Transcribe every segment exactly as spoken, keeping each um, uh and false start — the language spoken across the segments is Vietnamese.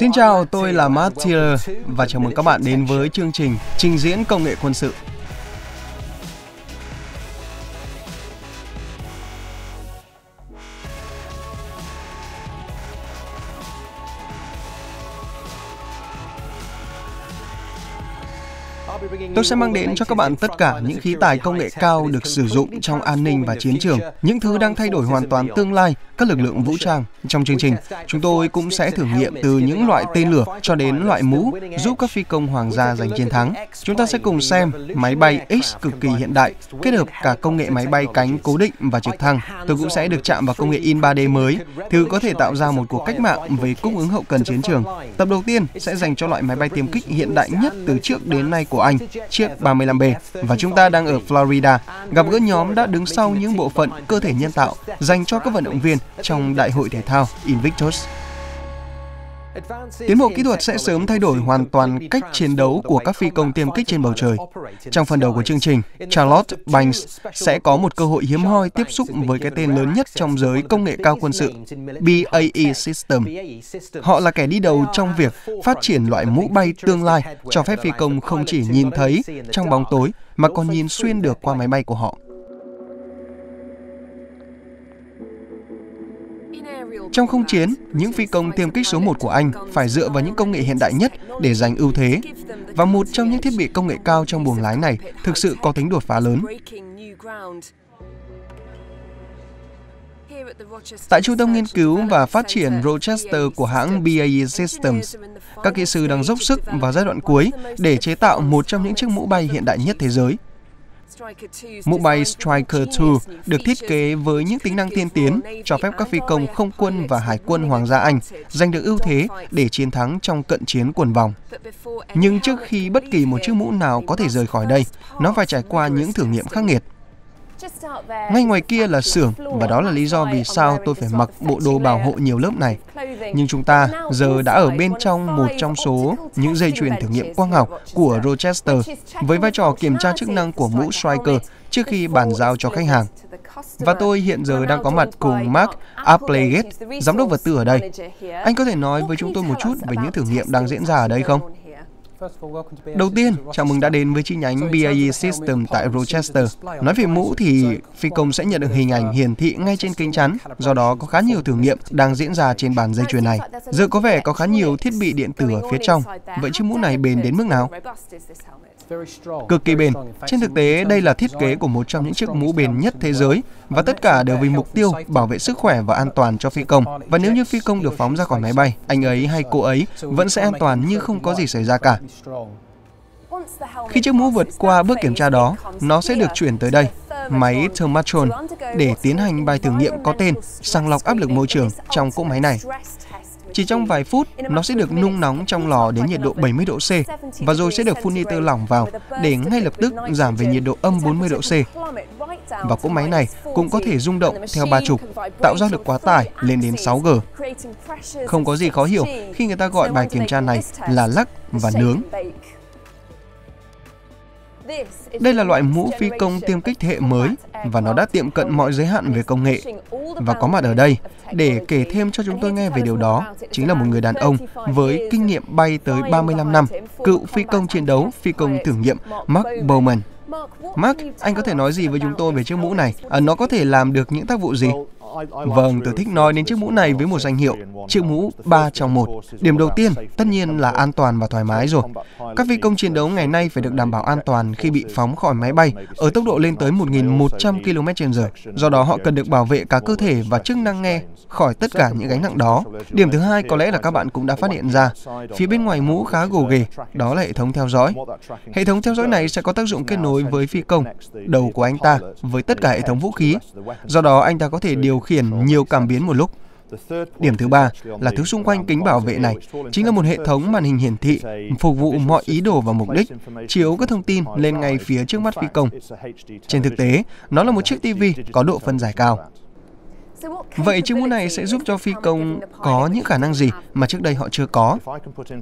Xin chào, tôi là Matt Taylor và chào mừng các bạn đến với chương trình trình diễn công nghệ quân sự. Tôi sẽ mang đến cho các bạn tất cả những khí tài công nghệ cao được sử dụng trong an ninh và chiến trường, những thứ đang thay đổi hoàn toàn tương lai các lực lượng vũ trang. Trong chương trình, chúng tôi cũng sẽ thử nghiệm từ những loại tên lửa cho đến loại mũ giúp các phi công hoàng gia giành chiến thắng. Chúng ta sẽ cùng xem máy bay X cực kỳ hiện đại, kết hợp cả công nghệ máy bay cánh cố định và trực thăng. Tôi cũng sẽ được chạm vào công nghệ in ba D mới, thứ có thể tạo ra một cuộc cách mạng về cung ứng hậu cần chiến trường. Tập đầu tiên sẽ dành cho loại máy bay tiêm kích hiện đại nhất từ trước đến nay của Anh, chiếc ba mươi lăm B, và chúng ta đang ở Florida, gặp gỡ nhóm đã đứng sau những bộ phận cơ thể nhân tạo dành cho các vận động viên trong đại hội thể thao Invictus. Tiến bộ kỹ thuật sẽ sớm thay đổi hoàn toàn cách chiến đấu của các phi công tiêm kích trên bầu trời. Trong phần đầu của chương trình, Charlotte Banks sẽ có một cơ hội hiếm hoi tiếp xúc với cái tên lớn nhất trong giới công nghệ cao quân sự, bê a e Systems. Họ là kẻ đi đầu trong việc phát triển loại mũ bay tương lai cho phép phi công không chỉ nhìn thấy trong bóng tối mà còn nhìn xuyên được qua máy bay của họ. Trong không chiến, những phi công tiêm kích số một của Anh phải dựa vào những công nghệ hiện đại nhất để giành ưu thế. Và một trong những thiết bị công nghệ cao trong buồng lái này thực sự có tính đột phá lớn. Tại Trung tâm Nghiên cứu và Phát triển Rochester của hãng bê a e Systems, các kỹ sư đang dốc sức vào giai đoạn cuối để chế tạo một trong những chiếc mũ bay hiện đại nhất thế giới. Mũ bay Striker hai được thiết kế với những tính năng tiên tiến cho phép các phi công không quân và hải quân Hoàng gia Anh giành được ưu thế để chiến thắng trong cận chiến quần vòng. Nhưng trước khi bất kỳ một chiếc mũ nào có thể rời khỏi đây, nó phải trải qua những thử nghiệm khắc nghiệt. Ngay ngoài kia là xưởng, và đó là lý do vì sao tôi phải mặc bộ đồ bảo hộ nhiều lớp này. Nhưng chúng ta giờ đã ở bên trong một trong số những dây chuyền thử nghiệm quang học của Rochester với vai trò kiểm tra chức năng của mũ Striker trước khi bàn giao cho khách hàng. Và tôi hiện giờ đang có mặt cùng Mark Applegate, giám đốc vật tư ở đây. Anh có thể nói với chúng tôi một chút về những thử nghiệm đang diễn ra ở đây không? Đầu tiên, chào mừng đã đến với chi nhánh bê a e Systems tại Rochester. Nói về mũ thì phi công sẽ nhận được hình ảnh hiển thị ngay trên kính chắn, do đó có khá nhiều thử nghiệm đang diễn ra trên bàn dây chuyền này. Giờ có vẻ có khá nhiều thiết bị điện tử ở phía trong, vậy chiếc mũ này bền đến mức nào? Cực kỳ bền. Trên thực tế, đây là thiết kế của một trong những chiếc mũ bền nhất thế giới, và tất cả đều vì mục tiêu bảo vệ sức khỏe và an toàn cho phi công. Và nếu như phi công được phóng ra khỏi máy bay, anh ấy hay cô ấy vẫn sẽ an toàn như không có gì xảy ra cả. Khi chiếc mũ vượt qua bước kiểm tra đó, nó sẽ được chuyển tới đây, máy Thermatron, để tiến hành bài thử nghiệm có tên sàng lọc áp lực môi trường trong cỗ máy này. Chỉ trong vài phút, nó sẽ được nung nóng trong lò đến nhiệt độ bảy mươi độ C và rồi sẽ được phun nitơ lỏng vào để ngay lập tức giảm về nhiệt độ âm bốn mươi độ C. Và cỗ máy này cũng có thể rung động theo ba trục, tạo ra lực quá tải lên đến sáu G. Không có gì khó hiểu khi người ta gọi bài kiểm tra này là lắc và nướng. Đây là loại mũ phi công tiêm kích thế hệ mới và nó đã tiệm cận mọi giới hạn về công nghệ. Và có mặt ở đây để kể thêm cho chúng tôi nghe về điều đó chính là một người đàn ông với kinh nghiệm bay tới ba mươi lăm năm, cựu phi công chiến đấu, phi công thử nghiệm Mark Bowman. Mark, anh có thể nói gì với chúng tôi về chiếc mũ này? À, nó có thể làm được những tác vụ gì? Vâng, tôi thích nói đến chiếc mũ này với một danh hiệu, chiếc mũ ba trong một. Điểm đầu tiên, tất nhiên là an toàn và thoải mái rồi. Các phi công chiến đấu ngày nay phải được đảm bảo an toàn khi bị phóng khỏi máy bay ở tốc độ lên tới một nghìn một trăm ki lô mét trên giờ. Do đó họ cần được bảo vệ cả cơ thể và chức năng nghe khỏi tất cả những gánh nặng đó. Điểm thứ hai có lẽ là các bạn cũng đã phát hiện ra, phía bên ngoài mũ khá gồ ghề, đó là hệ thống theo dõi. Hệ thống theo dõi này sẽ có tác dụng kết nối với phi công, đầu của anh ta với tất cả hệ thống vũ khí. Do đó anh ta có thể điều khiển nhiều cảm biến một lúc. Điểm thứ ba là thứ xung quanh kính bảo vệ này chính là một hệ thống màn hình hiển thị phục vụ mọi ý đồ và mục đích, chiếu các thông tin lên ngay phía trước mắt phi công. Trên thực tế, nó là một chiếc tivi có độ phân giải cao. Vậy chiếc mũ này sẽ giúp cho phi công có những khả năng gì mà trước đây họ chưa có?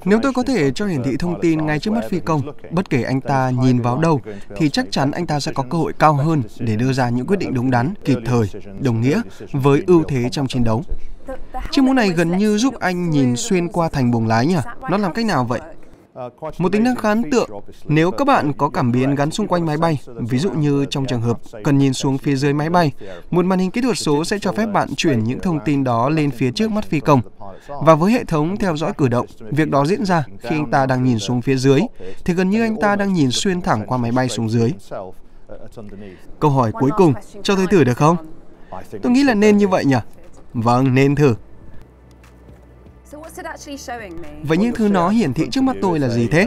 Nếu tôi có thể cho hiển thị thông tin ngay trước mắt phi công, bất kể anh ta nhìn vào đâu, thì chắc chắn anh ta sẽ có cơ hội cao hơn để đưa ra những quyết định đúng đắn, kịp thời, đồng nghĩa với ưu thế trong chiến đấu. Chiếc mũ này gần như giúp anh nhìn xuyên qua thành buồng lái nhỉ? Nó làm cách nào vậy? Một tính năng khá ấn tượng, nếu các bạn có cảm biến gắn xung quanh máy bay, ví dụ như trong trường hợp cần nhìn xuống phía dưới máy bay, một màn hình kỹ thuật số sẽ cho phép bạn chuyển những thông tin đó lên phía trước mắt phi công. Và với hệ thống theo dõi cử động, việc đó diễn ra khi anh ta đang nhìn xuống phía dưới, thì gần như anh ta đang nhìn xuyên thẳng qua máy bay xuống dưới. Câu hỏi cuối cùng, cho tôi thử được không? Tôi nghĩ là nên như vậy nhỉ? Vâng, nên thử. Vậy những thứ nó hiển thị trước mắt tôi là gì thế?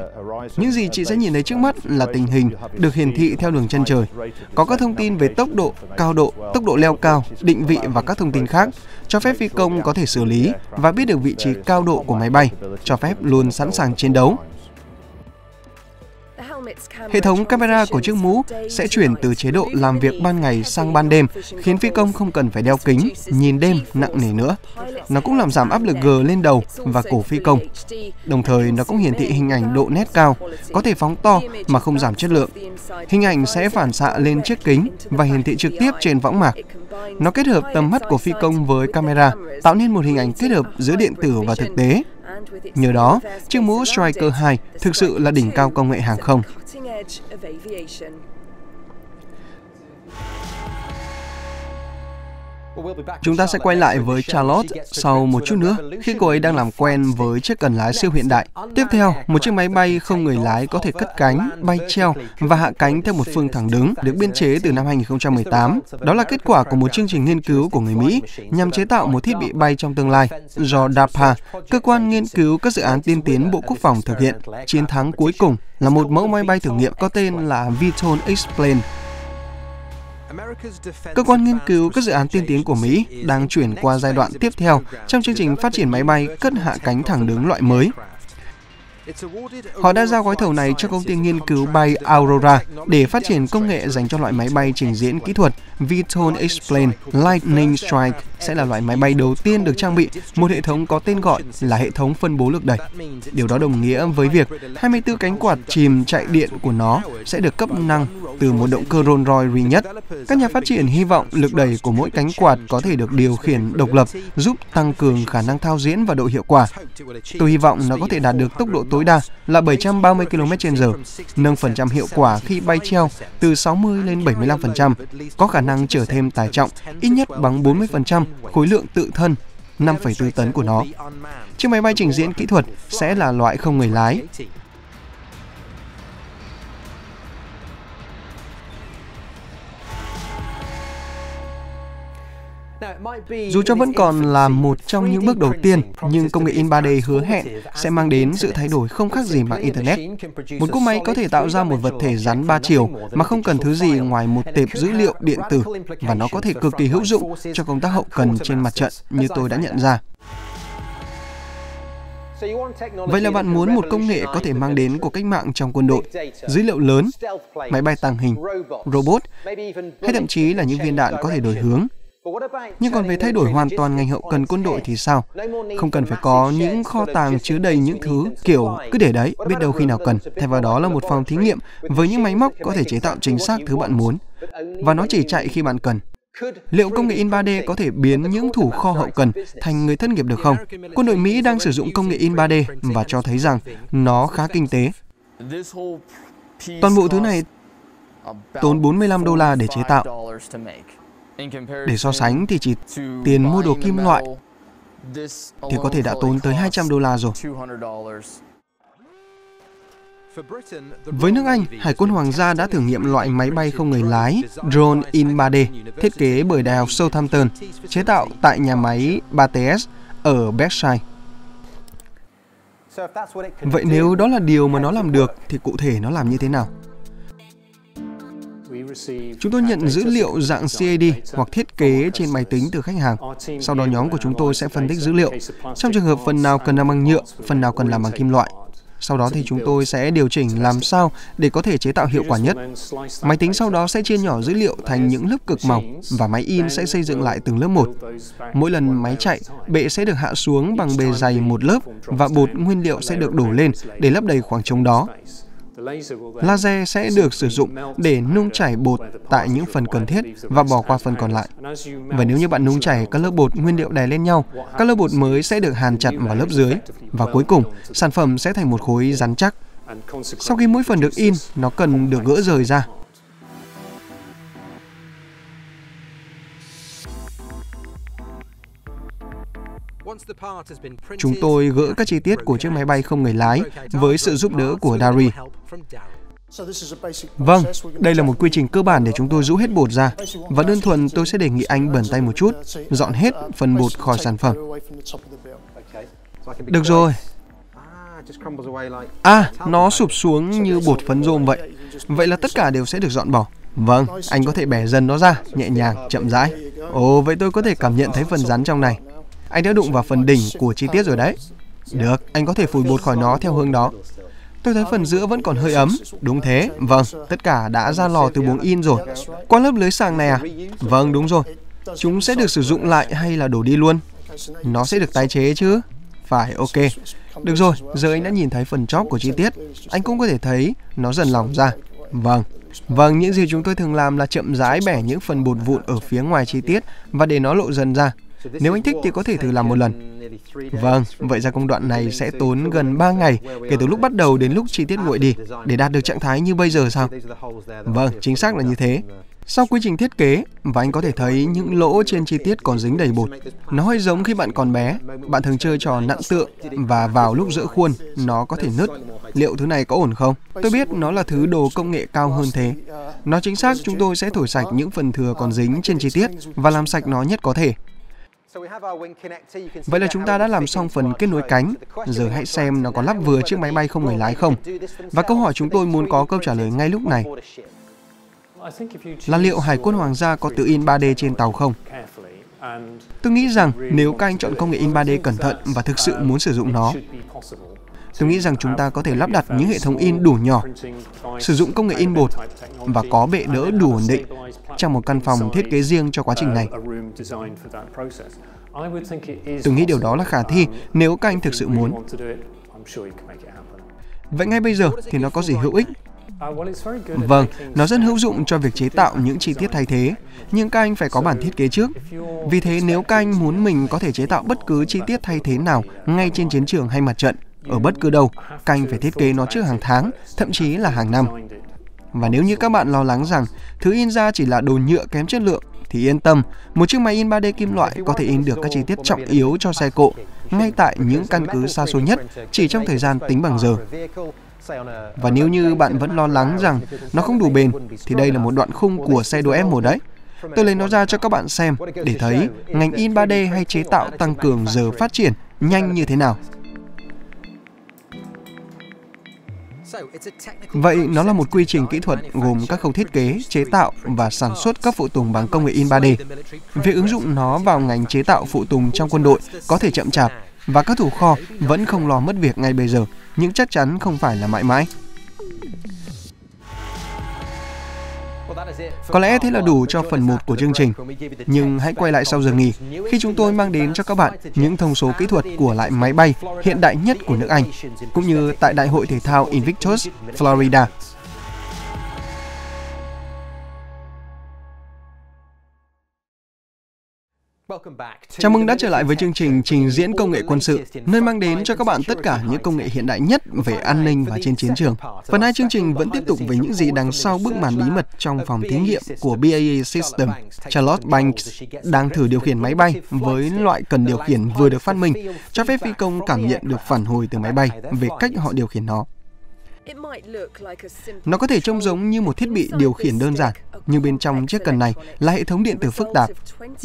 Những gì chị sẽ nhìn thấy trước mắt là tình hình được hiển thị theo đường chân trời. Có các thông tin về tốc độ, cao độ, tốc độ leo cao, định vị và các thông tin khác, cho phép phi công có thể xử lý và biết được vị trí cao độ của máy bay, cho phép luôn sẵn sàng chiến đấu. Hệ thống camera của chiếc mũ sẽ chuyển từ chế độ làm việc ban ngày sang ban đêm, khiến phi công không cần phải đeo kính, nhìn đêm nặng nề nữa. Nó cũng làm giảm áp lực G lên đầu và cổ phi công. Đồng thời, nó cũng hiển thị hình ảnh độ nét cao, có thể phóng to mà không giảm chất lượng. Hình ảnh sẽ phản xạ lên chiếc kính và hiển thị trực tiếp trên võng mạc. Nó kết hợp tầm mắt của phi công với camera, tạo nên một hình ảnh kết hợp giữa điện tử và thực tế. Nhờ đó, chiếc mũ Striker hai thực sự là đỉnh cao công nghệ hàng không. Chúng ta sẽ quay lại với Charlotte sau một chút nữa, khi cô ấy đang làm quen với chiếc cần lái siêu hiện đại. Tiếp theo, một chiếc máy bay không người lái có thể cất cánh, bay treo và hạ cánh theo một phương thẳng đứng được biên chế từ năm hai nghìn không trăm mười tám. Đó là kết quả của một chương trình nghiên cứu của người Mỹ nhằm chế tạo một thiết bị bay trong tương lai do DARPA, cơ quan nghiên cứu các dự án tiên tiến Bộ Quốc phòng thực hiện. Chiến thắng cuối cùng là một mẫu máy bay thử nghiệm có tên là vê tê o lờ X-Plane. Cơ quan nghiên cứu các dự án tiên tiến của Mỹ đang chuyển qua giai đoạn tiếp theo trong chương trình phát triển máy bay cất hạ cánh thẳng đứng loại mới. Họ đã giao gói thầu này cho công ty nghiên cứu bay Aurora để phát triển công nghệ dành cho loại máy bay trình diễn kỹ thuật. vê tê o lờ X-Plane Lightning Strike sẽ là loại máy bay đầu tiên được trang bị một hệ thống có tên gọi là hệ thống phân bố lực đẩy. Điều đó đồng nghĩa với việc hai mươi tư cánh quạt chìm chạy điện của nó sẽ được cấp năng từ một động cơ Rolls-Royce duy nhất. Các nhà phát triển hy vọng lực đẩy của mỗi cánh quạt có thể được điều khiển độc lập, giúp tăng cường khả năng thao diễn và độ hiệu quả. Tôi hy vọng nó có thể đạt được tốc độ tối đa là bảy trăm ba mươi ki lô mét trên giờ, nâng phần trăm hiệu quả khi bay treo từ sáu mươi lên bảy mươi lăm phần trăm, có khả năng chở thêm tải trọng ít nhất bằng bốn mươi phần trăm khối lượng tự thân năm phẩy bốn tấn của nó. Chiếc máy bay trình diễn kỹ thuật sẽ là loại không người lái. Dù cho vẫn còn là một trong những bước đầu tiên, nhưng công nghệ in ba D hứa hẹn sẽ mang đến sự thay đổi không khác gì mạng Internet. Một cỗ máy có thể tạo ra một vật thể rắn ba chiều mà không cần thứ gì ngoài một tệp dữ liệu điện tử, và nó có thể cực kỳ hữu dụng cho công tác hậu cần trên mặt trận như tôi đã nhận ra. Vậy là bạn muốn một công nghệ có thể mang đến cuộc cách mạng trong quân đội, dữ liệu lớn, máy bay tàng hình, robot, hay thậm chí là những viên đạn có thể đổi hướng. Nhưng còn về thay đổi hoàn toàn ngành hậu cần quân đội thì sao? Không cần phải có những kho tàng chứa đầy những thứ kiểu cứ để đấy, biết đâu khi nào cần. Thay vào đó là một phòng thí nghiệm với những máy móc có thể chế tạo chính xác thứ bạn muốn. Và nó chỉ chạy khi bạn cần. Liệu công nghệ in ba D có thể biến những thủ kho hậu cần thành người thất nghiệp được không? Quân đội Mỹ đang sử dụng công nghệ in ba D và cho thấy rằng nó khá kinh tế. Toàn bộ thứ này tốn bốn mươi lăm đô la để chế tạo. Để so sánh thì chỉ tiền mua đồ kim loại thì có thể đã tốn tới hai trăm đô la rồi. Với nước Anh, Hải quân Hoàng gia đã thử nghiệm loại máy bay không người lái Drone in ba D thiết kế bởi Đại học Southampton, chế tạo tại nhà máy ba tê ét ở Berkshire. Vậy nếu đó là điều mà nó làm được thì cụ thể nó làm như thế nào? Chúng tôi nhận dữ liệu dạng C A D hoặc thiết kế trên máy tính từ khách hàng. Sau đó nhóm của chúng tôi sẽ phân tích dữ liệu. Trong trường hợp phần nào cần làm bằng nhựa, phần nào cần làm bằng kim loại. Sau đó thì chúng tôi sẽ điều chỉnh làm sao để có thể chế tạo hiệu quả nhất. Máy tính sau đó sẽ chia nhỏ dữ liệu thành những lớp cực mỏng và máy in sẽ xây dựng lại từng lớp một. Mỗi lần máy chạy, bệ sẽ được hạ xuống bằng bề dày một lớp và bột nguyên liệu sẽ được đổ lên để lấp đầy khoảng trống đó. Laser sẽ được sử dụng để nung chảy bột tại những phần cần thiết và bỏ qua phần còn lại. Và nếu như bạn nung chảy các lớp bột nguyên liệu đè lên nhau, các lớp bột mới sẽ được hàn chặt vào lớp dưới và cuối cùng sản phẩm sẽ thành một khối rắn chắc. Sau khi mỗi phần được in, nó cần được gỡ rời ra. Chúng tôi gỡ các chi tiết của chiếc máy bay không người lái với sự giúp đỡ của Dari. Vâng, đây là một quy trình cơ bản để chúng tôi rũ hết bột ra. Và đơn thuần tôi sẽ đề nghị anh bẩn tay một chút, dọn hết phần bột khỏi sản phẩm. Được rồi. À, nó sụp xuống như bột phấn rôm vậy. Vậy là tất cả đều sẽ được dọn bỏ. Vâng, anh có thể bẻ dần nó ra, nhẹ nhàng, chậm rãi. Ồ, vậy tôi có thể cảm nhận thấy phần rắn trong này. Anh đã đụng vào phần đỉnh của chi tiết rồi đấy. Được, anh có thể phủi bột khỏi nó theo hướng đó. Tôi thấy phần giữa vẫn còn hơi ấm. Đúng thế, vâng, tất cả đã ra lò từ buồng in rồi. Qua lớp lưới sàng này à? Vâng, đúng rồi. Chúng sẽ được sử dụng lại hay là đổ đi luôn? Nó sẽ được tái chế chứ? Phải, ok. Được rồi, giờ anh đã nhìn thấy phần chóp của chi tiết. Anh cũng có thể thấy nó dần lỏng ra. Vâng. Vâng, những gì chúng tôi thường làm là chậm rãi bẻ những phần bột vụn ở phía ngoài chi tiết và để nó lộ dần ra. Nếu anh thích thì có thể thử làm một lần. Vâng, vậy ra công đoạn này sẽ tốn gần ba ngày kể từ lúc bắt đầu đến lúc chi tiết nguội đi để đạt được trạng thái như bây giờ sao? Vâng, chính xác là như thế. Sau quy trình thiết kế, và anh có thể thấy những lỗ trên chi tiết còn dính đầy bột. Nó hơi giống khi bạn còn bé, bạn thường chơi trò nặn tượng và vào lúc giữa khuôn, nó có thể nứt. Liệu thứ này có ổn không? Tôi biết nó là thứ đồ công nghệ cao hơn thế. Nó chính xác, chúng tôi sẽ thổi sạch những phần thừa còn dính trên chi tiết và làm sạch nó nhất có thể. Vậy là chúng ta đã làm xong phần kết nối cánh. Giờ hãy xem nó có lắp vừa chiếc máy bay không người lái không. Và câu hỏi chúng tôi muốn có câu trả lời ngay lúc này là liệu Hải quân Hoàng gia có tự in ba D trên tàu không? Tôi nghĩ rằng nếu các anh chọn công nghệ in ba D cẩn thận và thực sự muốn sử dụng nó, tôi nghĩ rằng chúng ta có thể lắp đặt những hệ thống in đủ nhỏ, sử dụng công nghệ in bột và có bệ đỡ đủ ổn định trong một căn phòng thiết kế riêng cho quá trình này. Tôi nghĩ điều đó là khả thi nếu các anh thực sự muốn. Vậy ngay bây giờ thì nó có gì hữu ích? Vâng, nó rất hữu dụng cho việc chế tạo những chi tiết thay thế, nhưng các anh phải có bản thiết kế trước. Vì thế nếu các anh muốn mình có thể chế tạo bất cứ chi tiết thay thế nào ngay trên chiến trường hay mặt trận, ở bất cứ đâu, các anh phải thiết kế nó trước hàng tháng, thậm chí là hàng năm. Và nếu như các bạn lo lắng rằng thứ in ra chỉ là đồ nhựa kém chất lượng, thì yên tâm, một chiếc máy in ba D kim loại có thể in được các chi tiết trọng yếu cho xe cộ, ngay tại những căn cứ xa xôi nhất, chỉ trong thời gian tính bằng giờ. Và nếu như bạn vẫn lo lắng rằng nó không đủ bền, thì đây là một đoạn khung của xe đua F một đấy. Tôi lấy nó ra cho các bạn xem để thấy ngành in ba D hay chế tạo tăng cường giờ phát triển nhanh như thế nào. Vậy nó là một quy trình kỹ thuật gồm các khâu thiết kế, chế tạo và sản xuất các phụ tùng bằng công nghệ in ba D. Việc ứng dụng nó vào ngành chế tạo phụ tùng trong quân đội có thể chậm chạp và các thủ kho vẫn không lo mất việc ngay bây giờ, nhưng chắc chắn không phải là mãi mãi. Có lẽ thế là đủ cho phần một của chương trình, nhưng hãy quay lại sau giờ nghỉ khi chúng tôi mang đến cho các bạn những thông số kỹ thuật của loại máy bay hiện đại nhất của nước Anh, cũng như tại Đại hội Thể thao Invictus, Florida. Chào mừng đã trở lại với chương trình trình diễn công nghệ quân sự, nơi mang đến cho các bạn tất cả những công nghệ hiện đại nhất về an ninh và trên chiến trường. Phần hai chương trình vẫn tiếp tục với những gì đằng sau bức màn bí mật trong phòng thí nghiệm của bê a e Systems. Charlotte Banks đang thử điều khiển máy bay với loại cần điều khiển vừa được phát minh, cho phép phi công cảm nhận được phản hồi từ máy bay về cách họ điều khiển nó. Nó có thể trông giống như một thiết bị điều khiển đơn giản, nhưng bên trong chiếc cần này là hệ thống điện tử phức tạp.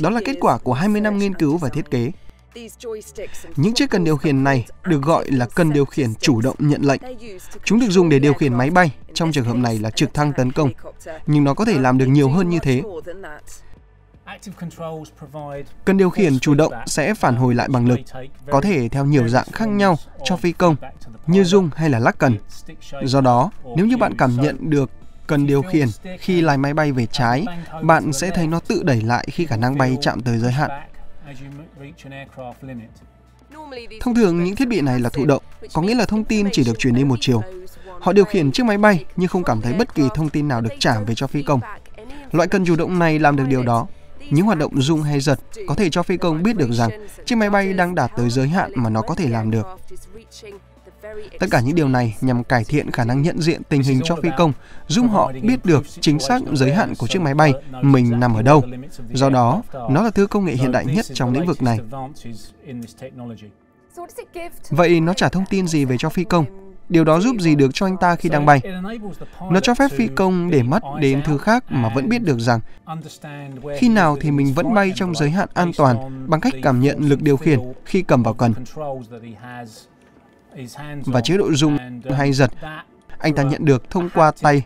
Đó là kết quả của hai mươi năm nghiên cứu và thiết kế. Những chiếc cần điều khiển này được gọi là cần điều khiển chủ động nhận lệnh. Chúng được dùng để điều khiển máy bay, trong trường hợp này là trực thăng tấn công. Nhưng nó có thể làm được nhiều hơn như thế. Cần điều khiển chủ động sẽ phản hồi lại bằng lực, có thể theo nhiều dạng khác nhau cho phi công, như rung hay là lắc cần. Do đó, nếu như bạn cảm nhận được cần điều khiển khi lái máy bay về trái, bạn sẽ thấy nó tự đẩy lại khi khả năng bay chạm tới giới hạn. Thông thường những thiết bị này là thụ động, có nghĩa là thông tin chỉ được truyền đi một chiều. Họ điều khiển chiếc máy bay nhưng không cảm thấy bất kỳ thông tin nào được trả về cho phi công. Loại cần chủ động này làm được điều đó. Những hoạt động rung hay giật có thể cho phi công biết được rằng chiếc máy bay đang đạt tới giới hạn mà nó có thể làm được. Tất cả những điều này nhằm cải thiện khả năng nhận diện tình hình cho phi công, giúp họ biết được chính xác giới hạn của chiếc máy bay mình nằm ở đâu. Do đó, nó là thứ công nghệ hiện đại nhất trong lĩnh vực này. Vậy nó trả thông tin gì về cho phi công? Điều đó giúp gì được cho anh ta khi đang bay? Nó cho phép phi công để mắt đến thứ khác mà vẫn biết được rằng khi nào thì mình vẫn bay trong giới hạn an toàn bằng cách cảm nhận lực điều khiển khi cầm vào cần. Và chế độ rung hay giật, anh ta nhận được thông qua tay,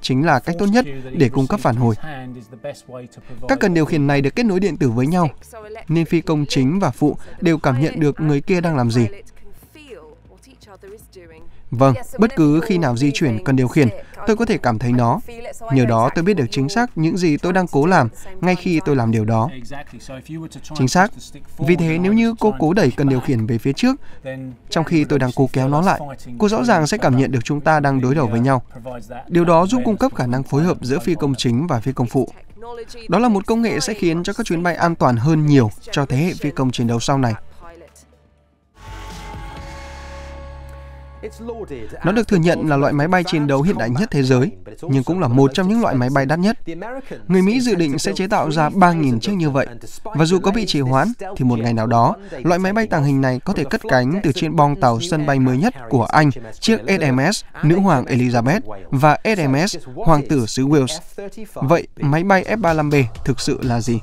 chính là cách tốt nhất để cung cấp phản hồi. Các cần điều khiển này được kết nối điện tử với nhau, nên phi công chính và phụ đều cảm nhận được người kia đang làm gì. Vâng, bất cứ khi nào di chuyển cần điều khiển, tôi có thể cảm thấy nó. Nhờ đó tôi biết được chính xác những gì tôi đang cố làm ngay khi tôi làm điều đó. Chính xác. Vì thế nếu như cô cố đẩy cần điều khiển về phía trước, trong khi tôi đang cố kéo nó lại, cô rõ ràng sẽ cảm nhận được chúng ta đang đối đầu với nhau. Điều đó giúp cung cấp khả năng phối hợp giữa phi công chính và phi công phụ. Đó là một công nghệ sẽ khiến cho các chuyến bay an toàn hơn nhiều cho thế hệ phi công chiến đấu sau này. Nó được thừa nhận là loại máy bay chiến đấu hiện đại nhất thế giới, nhưng cũng là một trong những loại máy bay đắt nhất. Người Mỹ dự định sẽ chế tạo ra ba nghìn chiếc như vậy, và dù có bị trì hoãn, thì một ngày nào đó, loại máy bay tàng hình này có thể cất cánh từ trên boong tàu sân bay mới nhất của Anh, chiếc ét em ét Nữ hoàng Elizabeth và ét em ét Hoàng tử xứ Wales. Vậy, máy bay F ba mươi lăm B thực sự là gì?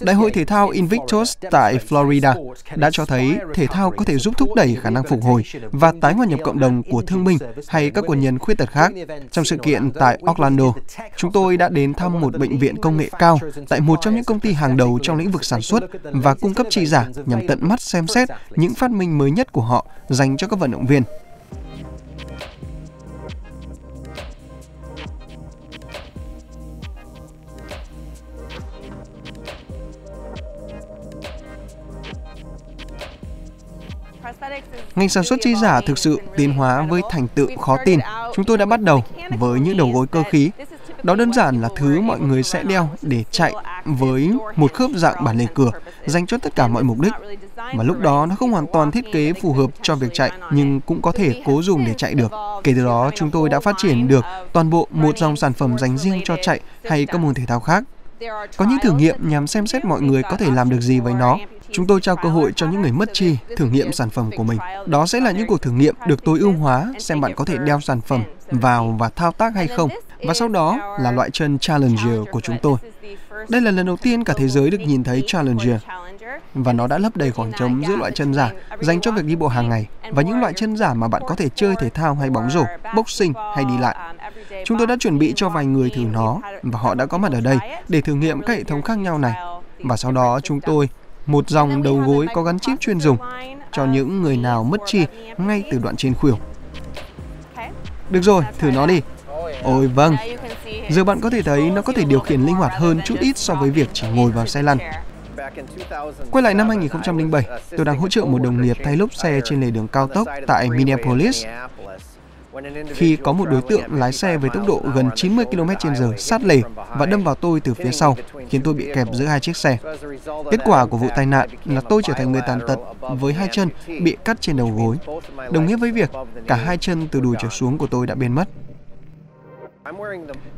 Đại hội thể thao Invictus tại Florida đã cho thấy thể thao có thể giúp thúc đẩy khả năng phục hồi và tái hòa nhập cộng đồng của thương binh hay các quân nhân khuyết tật khác. Trong sự kiện tại Orlando, chúng tôi đã đến thăm một bệnh viện công nghệ cao tại một trong những công ty hàng đầu trong lĩnh vực sản xuất và cung cấp chi giả nhằm tận mắt xem xét những phát minh mới nhất của họ dành cho các vận động viên. Ngành sản xuất chi giả thực sự tiến hóa với thành tựu khó tin. Chúng tôi đã bắt đầu với những đầu gối cơ khí. Đó đơn giản là thứ mọi người sẽ đeo để chạy với một khớp dạng bản lề cửa dành cho tất cả mọi mục đích. Và lúc đó nó không hoàn toàn thiết kế phù hợp cho việc chạy nhưng cũng có thể cố dùng để chạy được. Kể từ đó chúng tôi đã phát triển được toàn bộ một dòng sản phẩm dành riêng cho chạy hay các môn thể thao khác. Có những thử nghiệm nhằm xem xét mọi người có thể làm được gì với nó. Chúng tôi trao cơ hội cho những người mất chi thử nghiệm sản phẩm của mình. Đó sẽ là những cuộc thử nghiệm được tối ưu hóa xem bạn có thể đeo sản phẩm vào và thao tác hay không. Và sau đó là loại chân Challenger của chúng tôi. Đây là lần đầu tiên cả thế giới được nhìn thấy Challenger. Và nó đã lấp đầy khoảng trống giữa loại chân giả dành cho việc đi bộ hàng ngày và những loại chân giả mà bạn có thể chơi thể thao hay bóng rổ, boxing hay đi lại. Chúng tôi đã chuẩn bị cho vài người thử nó và họ đã có mặt ở đây để thử nghiệm các hệ thống khác nhau này. Và sau đó chúng tôi một dòng đầu gối có gắn chip chuyên dùng cho những người nào mất chi ngay từ đoạn trên khuỷu. Được rồi, thử nó đi. Ôi vâng, giờ bạn có thể thấy nó có thể điều khiển linh hoạt hơn chút ít so với việc chỉ ngồi vào xe lăn. Quay lại năm hai nghìn không trăm lẻ bảy, tôi đang hỗ trợ một đồng nghiệp thay lốp xe trên lề đường cao tốc tại Minneapolis. Khi có một đối tượng lái xe với tốc độ gần chín mươi ki lô mét trên giờ sát lề và đâm vào tôi từ phía sau, khiến tôi bị kẹp giữa hai chiếc xe. Kết quả của vụ tai nạn là tôi trở thành người tàn tật với hai chân bị cắt trên đầu gối, đồng nghĩa với việc cả hai chân từ đùi trở xuống của tôi đã biến mất.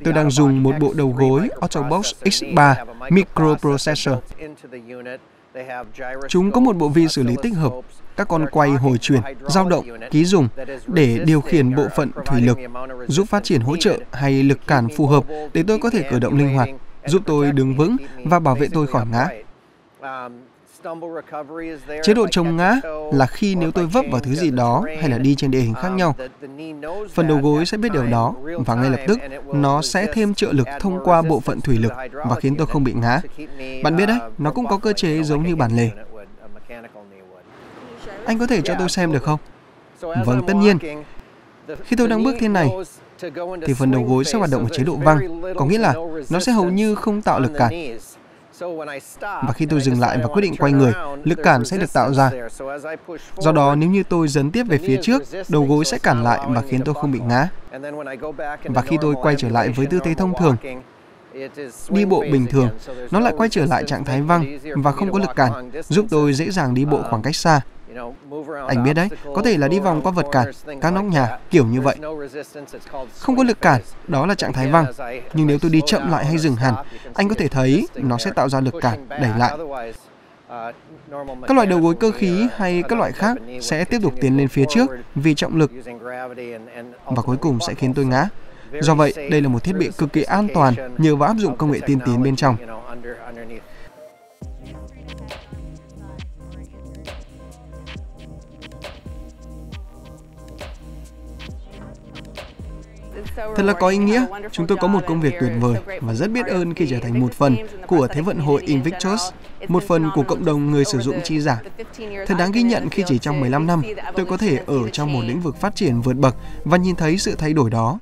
Tôi đang dùng một bộ đầu gối Ottobox X ba microprocessor. Chúng có một bộ vi xử lý tích hợp, các con quay hồi chuyển, dao động, ký dùng để điều khiển bộ phận thủy lực, giúp phát triển hỗ trợ hay lực cản phù hợp để tôi có thể cử động linh hoạt, giúp tôi đứng vững và bảo vệ tôi khỏi ngã. Chế độ chống ngã là khi nếu tôi vấp vào thứ gì đó hay là đi trên địa hình khác nhau, phần đầu gối sẽ biết điều đó và ngay lập tức nó sẽ thêm trợ lực thông qua bộ phận thủy lực và khiến tôi không bị ngã. Bạn biết đấy, nó cũng có cơ chế giống như bản lề. Anh có thể cho tôi xem được không? Vâng, tất nhiên. Khi tôi đang bước thế này, thì phần đầu gối sẽ hoạt động ở chế độ văng, có nghĩa là nó sẽ hầu như không tạo lực cản. Và khi tôi dừng lại và quyết định quay người, lực cản sẽ được tạo ra. Do đó, nếu như tôi dấn tiếp về phía trước, đầu gối sẽ cản lại và khiến tôi không bị ngã. Và khi tôi quay trở lại với tư thế thông thường, đi bộ bình thường, nó lại quay trở lại trạng thái văng và không có lực cản, giúp tôi dễ dàng đi bộ khoảng cách xa. Anh biết đấy, có thể là đi vòng qua vật cản, các nóc nhà, kiểu như vậy. Không có lực cản, đó là trạng thái văng. Nhưng nếu tôi đi chậm lại hay dừng hẳn, anh có thể thấy nó sẽ tạo ra lực cản, đẩy lại. Các loại đầu gối cơ khí hay các loại khác sẽ tiếp tục tiến lên phía trước vì trọng lực và cuối cùng sẽ khiến tôi ngã. Do vậy, đây là một thiết bị cực kỳ an toàn nhờ vào áp dụng công nghệ tiên tiến bên trong. Thật là có ý nghĩa, chúng tôi có một công việc tuyệt vời và rất biết ơn khi trở thành một phần của Thế vận hội Invictus, một phần của cộng đồng người sử dụng chi giả. Thật đáng ghi nhận khi chỉ trong mười lăm năm, tôi có thể ở trong một lĩnh vực phát triển vượt bậc và nhìn thấy sự thay đổi đó.